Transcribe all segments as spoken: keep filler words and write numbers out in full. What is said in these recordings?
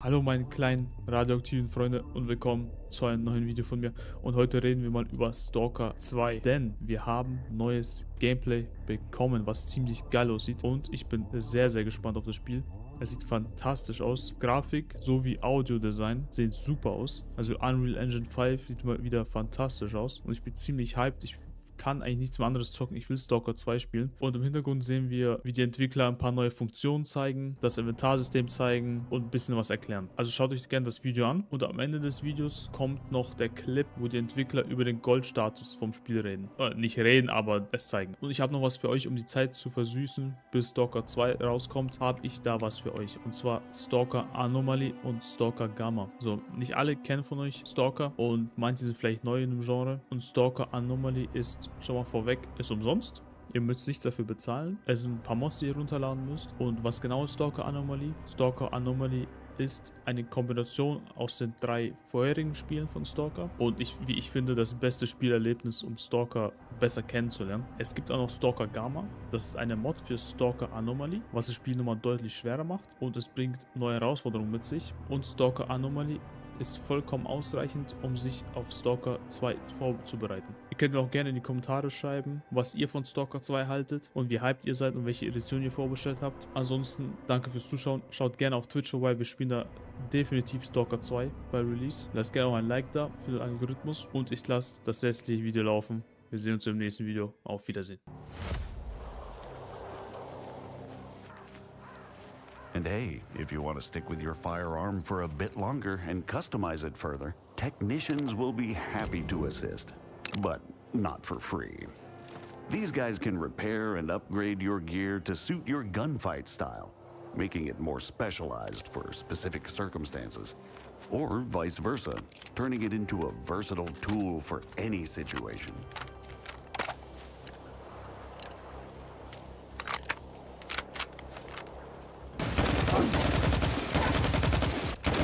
Hallo meine kleinen radioaktiven Freunde und willkommen zu einem neuen Video von mir. Und heute reden wir mal über Stalker zwei, denn wir haben neues Gameplay bekommen, was ziemlich geil aussieht und ich bin sehr sehr gespannt auf das Spiel. Es sieht fantastisch aus. Grafik sowie Audiodesign sehen super aus. Also Unreal Engine fünf sieht mal wieder fantastisch aus und ich bin ziemlich hyped. Ich kann eigentlich nichts mehr anderes zocken. Ich will Stalker zwei spielen. Und im Hintergrund sehen wir, wie die Entwickler ein paar neue Funktionen zeigen, das Inventarsystem zeigen und ein bisschen was erklären. Also schaut euch gerne das Video an. Und am Ende des Videos kommt noch der Clip, wo die Entwickler über den Goldstatus vom Spiel reden. Äh, nicht reden, aber es zeigen. Und ich habe noch was für euch, um die Zeit zu versüßen, bis Stalker zwei rauskommt, habe ich da was für euch. Und zwar Stalker Anomaly und Stalker Gamma. So, nicht alle kennen von euch Stalker und manche sind vielleicht neu in dem Genre. Und Stalker Anomaly ist schon mal vorweg, ist umsonst. Ihr müsst nichts dafür bezahlen. Es sind ein paar Mods, die ihr runterladen müsst. Und was genau ist Stalker Anomaly? Stalker Anomaly ist eine Kombination aus den drei vorherigen Spielen von Stalker und ich, wie ich finde, das beste Spielerlebnis, um Stalker besser kennenzulernen. Es gibt auch noch Stalker Gamma. Das ist eine Mod für Stalker Anomaly, was das Spiel nochmal deutlich schwerer macht und es bringt neue Herausforderungen mit sich. Und Stalker Anomaly ist vollkommen ausreichend, um sich auf Stalker zwei vorzubereiten. Ihr könnt mir auch gerne in die Kommentare schreiben, was ihr von Stalker zwei haltet und wie hyped ihr seid und welche Edition ihr vorbestellt habt. Ansonsten danke fürs Zuschauen. Schaut gerne auf Twitch vorbei, wir spielen da definitiv Stalker zwei bei Release. Lasst gerne auch ein Like da für den Algorithmus und ich lasse das restliche Video laufen. Wir sehen uns im nächsten Video. Auf Wiedersehen. And hey, if you want to stick with your firearm for a bit longer and customize it further, technicians will be happy to assist, but not for free. These guys can repair and upgrade your gear to suit your gunfight style, making it more specialized for specific circumstances, or vice versa, turning it into a versatile tool for any situation.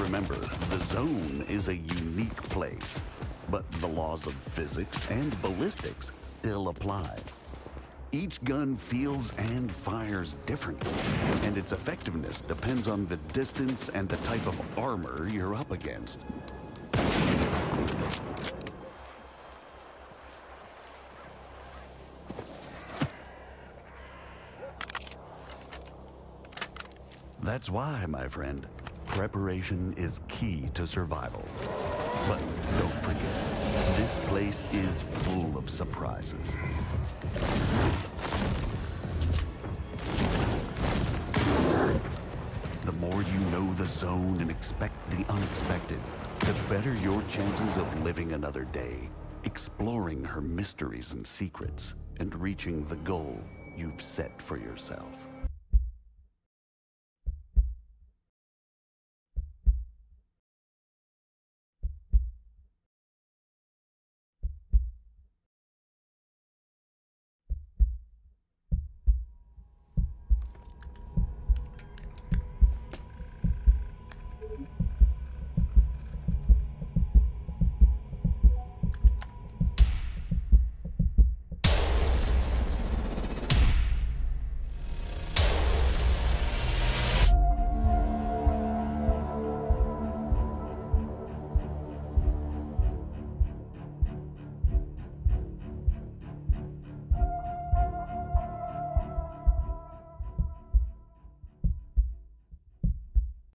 Remember, the zone is a unique place, but the laws of physics and ballistics still apply. Each gun feels and fires differently, and its effectiveness depends on the distance and the type of armor you're up against. That's why, my friend, preparation is key to survival. But don't forget, this place is full of surprises. The more you know the zone and expect the unexpected, the better your chances of living another day, exploring her mysteries and secrets, and reaching the goal you've set for yourself.